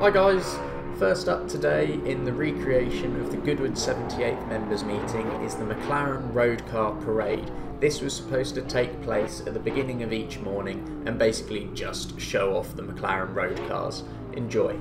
Hi guys, first up today in the recreation of the Goodwood 78th members meeting is the McLaren road car parade. This was supposed to take place at the beginning of each morning and basically just show off the McLaren road cars. Enjoy.